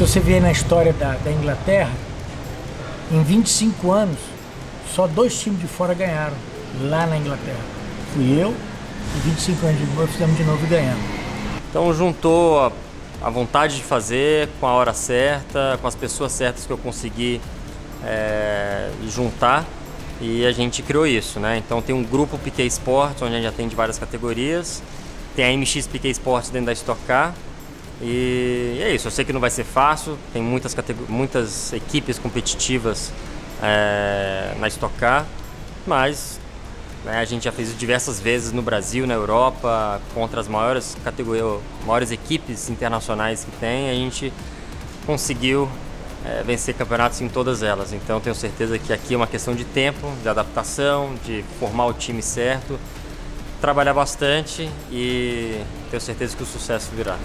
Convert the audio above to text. Se você vier na história da Inglaterra, em 25 anos, só 2 times de fora ganharam lá na Inglaterra. Fui eu, e 25 anos depois fizemos de novo e ganhamos. Então juntou a vontade de fazer com a hora certa, com as pessoas certas que eu consegui juntar, e a gente criou isso, né? Então tem um grupo Piquet Esportes, onde a gente atende várias categorias, tem a MX Piquet Esportes dentro da Stock Car, e é isso. Eu sei que não vai ser fácil, tem muitas equipes competitivas na Stock Car, mas né, a gente já fez isso diversas vezes no Brasil, na Europa, contra as maiores equipes internacionais que tem, a gente conseguiu vencer campeonatos em todas elas. Então tenho certeza que aqui é uma questão de tempo, de adaptação, de formar o time certo, trabalhar bastante, e tenho certeza que o sucesso virá.